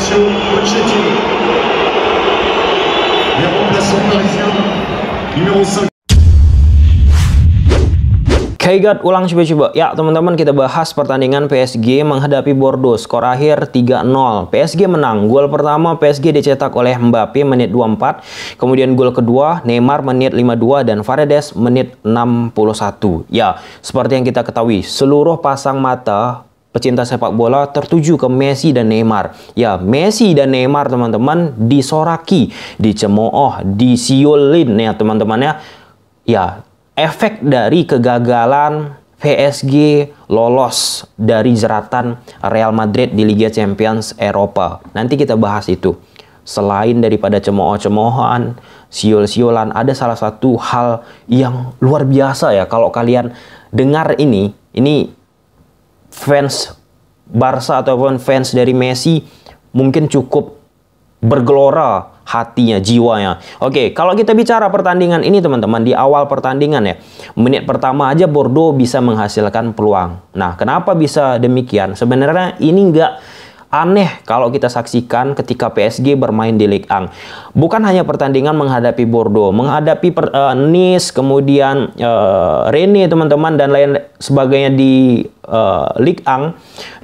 sélection Pochettino. Les remplaçants parisiens, numéro 5. Kayak ulang coba-coba ya teman-teman, kita bahas pertandingan PSG menghadapi Bordeaux. Skor akhir 3-0. PSG menang. Gol pertama PSG dicetak oleh Mbappé menit 24, kemudian gol kedua Neymar menit 52 dan Paredes menit 61. Ya, seperti yang kita ketahui, seluruh pasang mata pecinta sepak bola tertuju ke Messi dan Neymar. Ya, Messi dan Neymar teman-teman disoraki, dicemooh, disiulin ya teman-teman ya. Ya, efek dari kegagalan PSG lolos dari jeratan Real Madrid di Liga Champions Eropa. Nanti kita bahas itu. Selain daripada cemooh-cemoohan, siul-siulan, ada salah satu hal yang luar biasa ya. Kalau kalian dengar ini fans Barca ataupun fans dari Messi mungkin cukup bergelora hatinya, jiwanya. Oke, kalau kita bicara pertandingan ini teman-teman, di awal pertandingan ya, menit pertama aja Bordeaux bisa menghasilkan peluang. Nah, kenapa bisa demikian? Sebenarnya ini nggak aneh kalau kita saksikan ketika PSG bermain di Ligue 1. Bukan hanya pertandingan menghadapi Bordeaux, menghadapi Nice, kemudian Rennes teman-teman dan lain sebagainya di Ligue 1.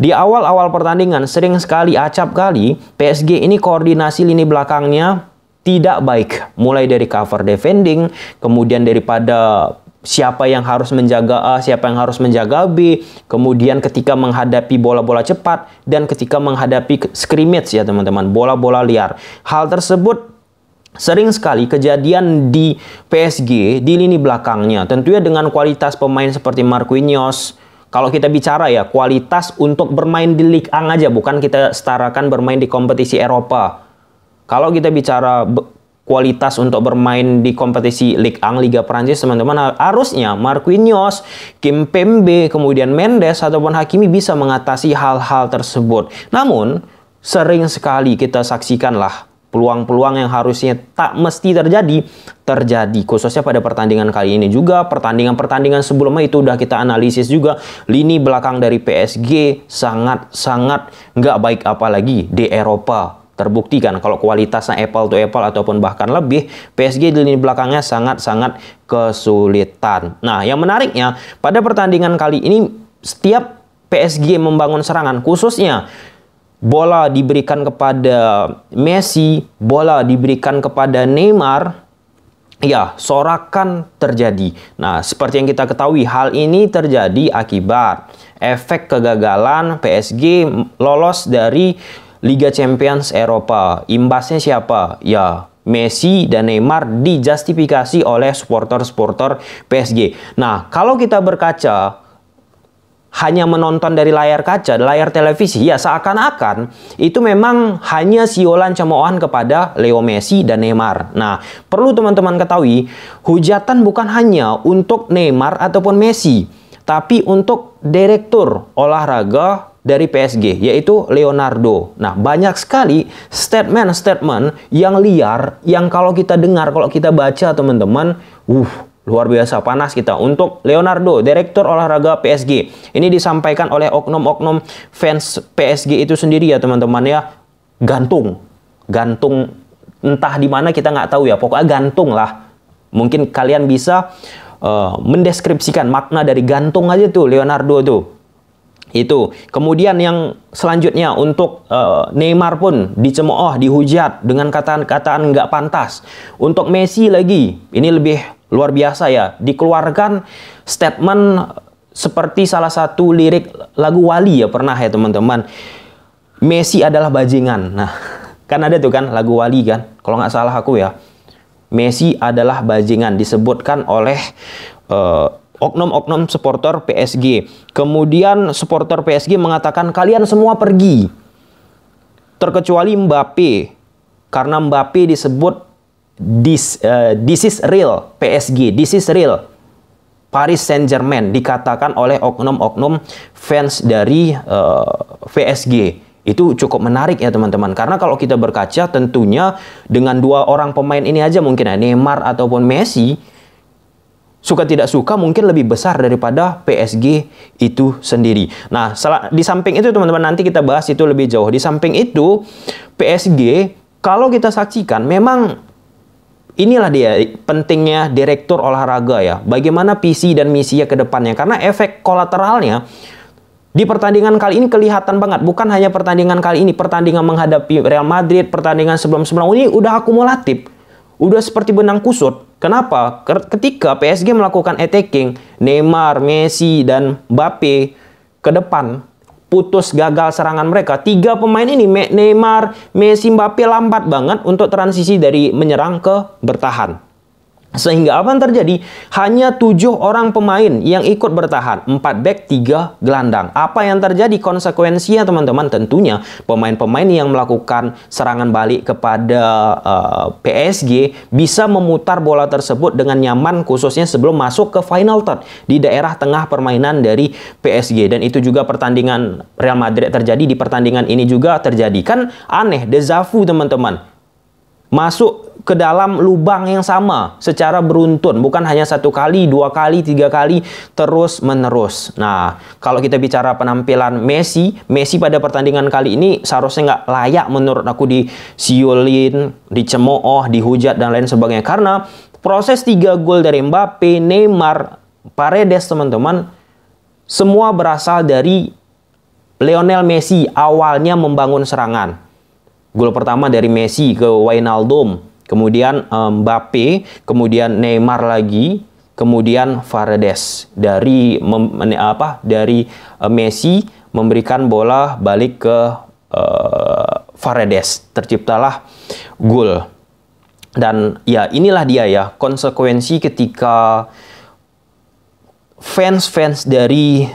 Di awal-awal pertandingan sering sekali, acap kali PSG ini koordinasi lini belakangnya tidak baik. Mulai dari cover defending, kemudian daripada siapa yang harus menjaga A, siapa yang harus menjaga B, kemudian ketika menghadapi bola-bola cepat, dan ketika menghadapi scrimmage ya teman-teman, bola-bola liar. Hal tersebut sering sekali kejadian di PSG, di lini belakangnya. Tentunya dengan kualitas pemain seperti Marquinhos. Kalau kita bicara ya, kualitas untuk bermain di Ligue 1 aja, bukan kita setarakan bermain di kompetisi Eropa. Kalau kita bicara kualitas untuk bermain di kompetisi Ligue 1, Liga Prancis teman-teman, harusnya Marquinhos, Kimpembe, kemudian Mendes ataupun Hakimi bisa mengatasi hal-hal tersebut. Namun sering sekali kita saksikanlah peluang-peluang yang harusnya tak mesti terjadi, khususnya pada pertandingan kali ini. Juga pertandingan-pertandingan sebelumnya itu udah kita analisis juga, lini belakang dari PSG sangat-sangat nggak baik, apalagi di Eropa. Terbuktikan kalau kualitasnya apple to apple ataupun bahkan lebih, PSG di lini belakangnya sangat-sangat kesulitan. Nah, yang menariknya pada pertandingan kali ini, setiap PSG membangun serangan, khususnya bola diberikan kepada Messi, bola diberikan kepada Neymar, ya sorakan terjadi. Nah, seperti yang kita ketahui, hal ini terjadi akibat efek kegagalan PSG lolos dari Liga Champions Eropa. Imbasnya siapa? Ya, Messi dan Neymar dijustifikasi oleh supporter-supporter PSG. Nah, kalau kita berkaca hanya menonton dari layar kaca, layar televisi, ya seakan-akan itu memang hanya siulan cemoohan kepada Leo Messi dan Neymar. Nah, perlu teman-teman ketahui, hujatan bukan hanya untuk Neymar ataupun Messi, tapi untuk direktur olahraga dari PSG, yaitu Leonardo. Nah, banyak sekali statement-statement yang liar, yang kalau kita dengar, kalau kita baca teman-teman, luar biasa panas kita. Untuk Leonardo, direktur olahraga PSG, ini disampaikan oleh oknum-oknum fans PSG itu sendiri ya teman-teman ya, gantung entah di mana kita nggak tahu ya, pokoknya gantung lah. Mungkin kalian bisa mendeskripsikan makna dari gantung aja tuh Leonardo tuh. Itu kemudian yang selanjutnya untuk Neymar pun dicemooh, dihujat dengan kata-kataan nggak pantas. Untuk Messi lagi, ini lebih luar biasa ya, dikeluarkan statement seperti salah satu lirik lagu Wali ya, pernah ya teman-teman, Messi adalah bajingan. Nah, kan ada tuh kan lagu Wali kan, kalau nggak salah aku ya, Messi adalah bajingan, disebutkan oleh oknum-oknum supporter PSG. Kemudian supporter PSG mengatakan kalian semua pergi, terkecuali Mbappé, karena Mbappé disebut this is real PSG, this is real Paris Saint-Germain, dikatakan oleh oknum-oknum fans dari PSG. Itu cukup menarik ya teman-teman, karena kalau kita berkaca tentunya dengan dua orang pemain ini aja mungkin ya, Neymar ataupun Messi, suka tidak suka mungkin lebih besar daripada PSG itu sendiri. Nah, di samping itu teman-teman, nanti kita bahas itu lebih jauh. Di samping itu, PSG kalau kita saksikan memang inilah dia pentingnya direktur olahraga ya. Bagaimana visi dan misinya ke depannya. Karena efek kolateralnya di pertandingan kali ini kelihatan banget. Bukan hanya pertandingan kali ini, pertandingan menghadapi Real Madrid, pertandingan sebelum-sebelum ini udah akumulatif. Udah seperti benang kusut. Kenapa? Ketika PSG melakukan attacking, Neymar, Messi, dan Mbappé ke depan, putus gagal serangan mereka. Tiga pemain ini, Neymar, Messi, Mbappé, lambat banget untuk transisi dari menyerang ke bertahan. Sehingga apa yang terjadi? Hanya 7 orang pemain yang ikut bertahan. 4 back, 3 gelandang. Apa yang terjadi? Konsekuensinya teman-teman, tentunya pemain-pemain yang melakukan serangan balik kepada PSG bisa memutar bola tersebut dengan nyaman, khususnya sebelum masuk ke final third di daerah tengah permainan dari PSG. Dan itu juga pertandingan Real Madrid terjadi, di pertandingan ini juga terjadi. Kan aneh, deja vu teman-teman. Masuk ke dalam lubang yang sama secara beruntun, bukan hanya 1 kali, 2 kali, 3 kali, terus menerus. Nah, kalau kita bicara penampilan Messi pada pertandingan kali ini seharusnya nggak layak menurut aku disiulin, dicemooh, dihujat dan lain sebagainya, karena proses 3 gol dari Mbappé, Neymar, Paredes teman-teman, semua berasal dari Lionel Messi awalnya membangun serangan. Gol pertama dari Messi ke Wijnaldum, kemudian Mbappé, kemudian Neymar lagi, kemudian Paredes dari Messi memberikan bola balik ke Paredes, terciptalah gol. Dan ya inilah dia ya konsekuensi ketika fans-fans dari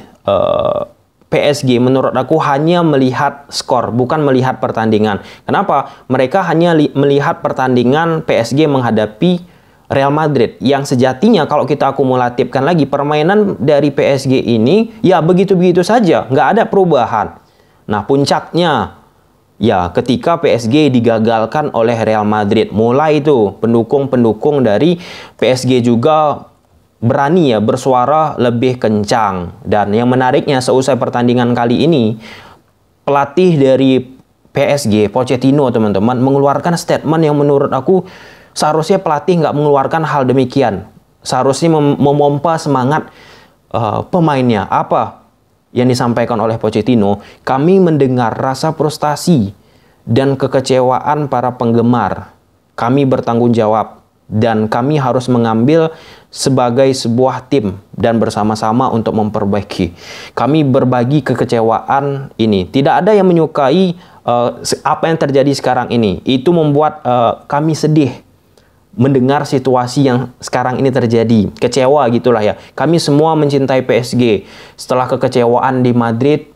PSG menurut aku hanya melihat skor, bukan melihat pertandingan. Kenapa? Mereka hanya melihat pertandingan PSG menghadapi Real Madrid. Yang sejatinya kalau kita akumulatifkan lagi, permainan dari PSG ini ya begitu-begitu saja. Nggak ada perubahan. Nah puncaknya ya ketika PSG digagalkan oleh Real Madrid. Mulai itu pendukung-pendukung dari PSG juga berani ya bersuara lebih kencang. Dan yang menariknya seusai pertandingan kali ini, pelatih dari PSG, Pochettino teman-teman, mengeluarkan statement yang menurut aku seharusnya pelatih nggak mengeluarkan hal demikian. Seharusnya memompa semangat pemainnya. Apa yang disampaikan oleh Pochettino? Kami mendengar rasa frustasi dan kekecewaan para penggemar. Kami bertanggung jawab. Dan kami harus mengambil sebagai sebuah tim dan bersama-sama untuk memperbaiki. Kami berbagi kekecewaan ini. Tidak ada yang menyukai apa yang terjadi sekarang ini. Itu membuat kami sedih mendengar situasi yang sekarang ini terjadi. Kecewa gitulah ya. Kami semua mencintai PSG. Setelah kekecewaan di Madrid,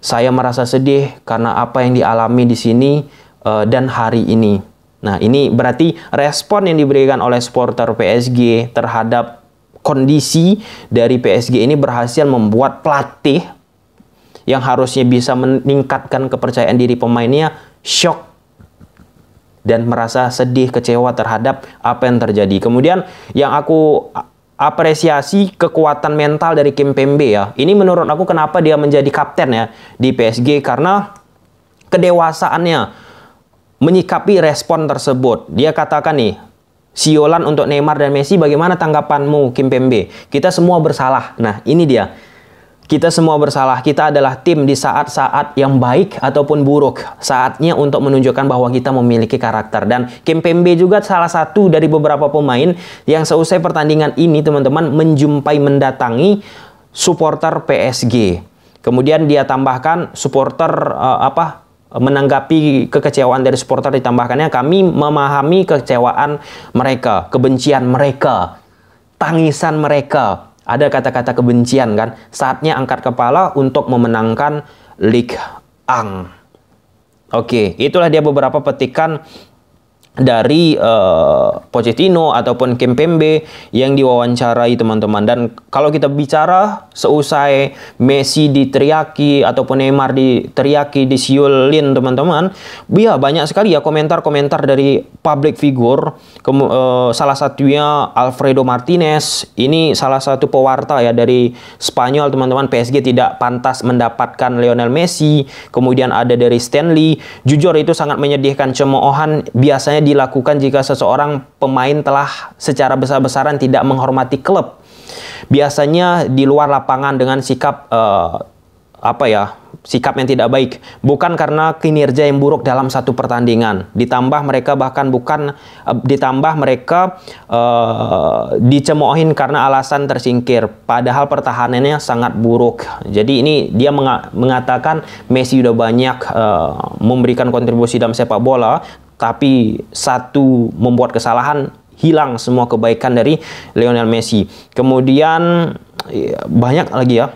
saya merasa sedih karena apa yang dialami di sini dan hari ini. Nah, ini berarti respon yang diberikan oleh supporter PSG terhadap kondisi dari PSG ini berhasil membuat pelatih yang harusnya bisa meningkatkan kepercayaan diri pemainnya shock dan merasa sedih, kecewa terhadap apa yang terjadi. Kemudian yang aku apresiasi kekuatan mental dari Kimpembe ya. Ini menurut aku kenapa dia menjadi kapten ya di PSG, karena kedewasaannya menyikapi respon tersebut. Dia katakan nih, siolan untuk Neymar dan Messi, bagaimana tanggapanmu Kimpembe? Kita semua bersalah. Nah ini dia, kita semua bersalah. Kita adalah tim di saat-saat yang baik ataupun buruk. Saatnya untuk menunjukkan bahwa kita memiliki karakter. Dan Kimpembe juga salah satu dari beberapa pemain yang seusai pertandingan ini teman-teman menjumpai, mendatangi supporter PSG. Kemudian dia tambahkan supporter menanggapi kekecewaan dari supporter, ditambahkannya kami memahami kekecewaan mereka, kebencian mereka, tangisan mereka. Ada kata-kata kebencian kan. Saatnya angkat kepala untuk memenangkan Liga 1. Oke, itulah dia beberapa petikan dari Pochettino ataupun Kimpembe yang diwawancarai teman-teman. Dan kalau kita bicara seusai Messi diteriaki ataupun Neymar diteriaki, disiulin teman-teman, ya banyak sekali ya komentar-komentar dari public figure, salah satunya Alfredo Martinez, ini salah satu pewarta ya dari Spanyol teman-teman, PSG tidak pantas mendapatkan Lionel Messi. Kemudian ada dari Stanley, jujur itu sangat menyedihkan, cemoohan biasanya dilakukan jika seseorang pemain telah secara besar-besaran tidak menghormati klub, biasanya di luar lapangan dengan sikap sikap yang tidak baik, bukan karena kinerja yang buruk dalam satu pertandingan. Ditambah mereka dicemoohin karena alasan tersingkir, padahal pertahanannya sangat buruk. Jadi ini dia mengatakan Messi udah banyak memberikan kontribusi dalam sepak bola, tapi satu membuat kesalahan, hilang semua kebaikan dari Lionel Messi. Kemudian banyak lagi ya.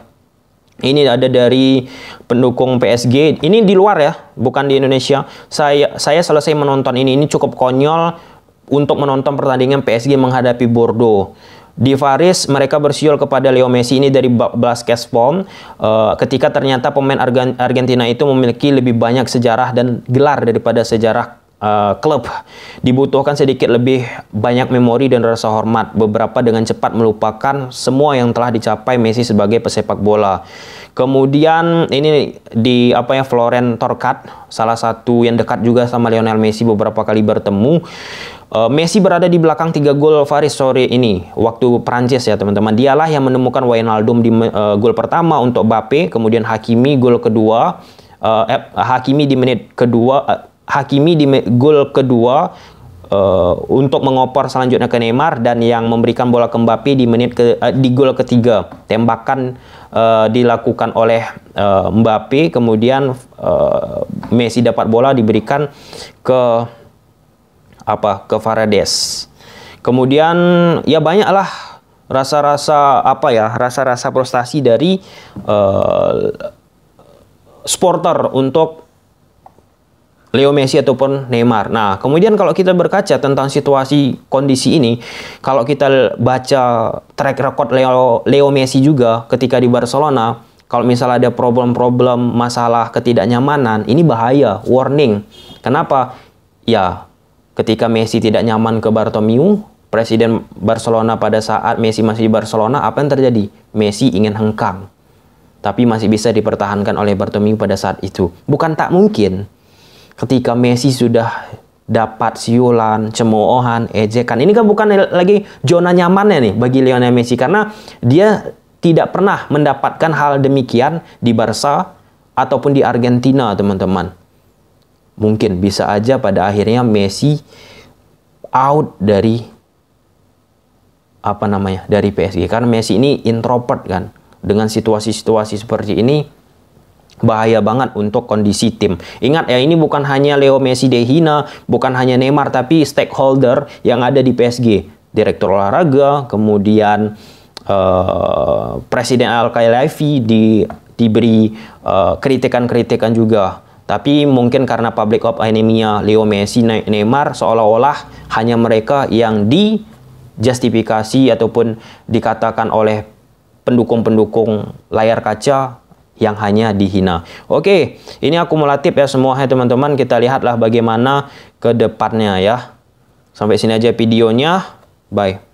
Ini ada dari pendukung PSG. Ini di luar ya, bukan di Indonesia. Saya selesai menonton ini cukup konyol untuk menonton pertandingan PSG menghadapi Bordeaux. Di Paris mereka bersiul kepada Leo Messi, ini dari Basketball, ketika ternyata pemain Argentina itu memiliki lebih banyak sejarah dan gelar daripada sejarah klub. Dibutuhkan sedikit lebih banyak memori dan rasa hormat. Beberapa dengan cepat melupakan semua yang telah dicapai Messi sebagai pesepak bola. Kemudian ini di Florent Thorcat, salah satu yang dekat juga sama Lionel Messi, beberapa kali bertemu. Messi berada di belakang 3 gol Paris sore ini waktu Prancis ya teman-teman. Dialah yang menemukan Wijnaldum di gol pertama untuk Mbappé, kemudian Hakimi gol kedua, Hakimi di menit kedua, gol kedua untuk mengopor selanjutnya ke Neymar, dan yang memberikan bola ke Mbappé di di gol ketiga. Tembakan dilakukan oleh Mbappé, kemudian Messi dapat bola diberikan ke Paredes. Kemudian ya banyaklah rasa-rasa frustasi dari supporter untuk Leo Messi ataupun Neymar. Nah, kemudian kalau kita berkaca tentang situasi kondisi ini, kalau kita baca track record Leo Messi juga ketika di Barcelona, kalau misalnya ada problem-problem masalah ketidaknyamanan, ini bahaya, warning. Kenapa? Ya, ketika Messi tidak nyaman ke Bartomeu, presiden Barcelona pada saat Messi masih di Barcelona, apa yang terjadi? Messi ingin hengkang, tapi masih bisa dipertahankan oleh Bartomeu pada saat itu. Bukan tak mungkin ketika Messi sudah dapat siulan, cemoohan, ejekan, ini kan bukan lagi zona nyamannya nih bagi Lionel Messi, karena dia tidak pernah mendapatkan hal demikian di Barca ataupun di Argentina teman-teman. Mungkin bisa aja pada akhirnya Messi out dari dari PSG, karena Messi ini introvert kan. Dengan situasi-situasi seperti ini bahaya banget untuk kondisi tim. Ingat ya, ini bukan hanya Leo Messi dihina, bukan hanya Neymar, tapi stakeholder yang ada di PSG, direktur olahraga, kemudian presiden Al Khelaifi diberi kritikan-kritikan juga. Tapi mungkin karena public enemy-nya Leo Messi, Neymar, seolah-olah hanya mereka yang dijustifikasi ataupun dikatakan oleh pendukung-pendukung layar kaca yang hanya dihina. Oke, ini akumulatif ya semuanya teman-teman. Kita lihatlah bagaimana ke depannya ya. Sampai sini aja videonya. Bye.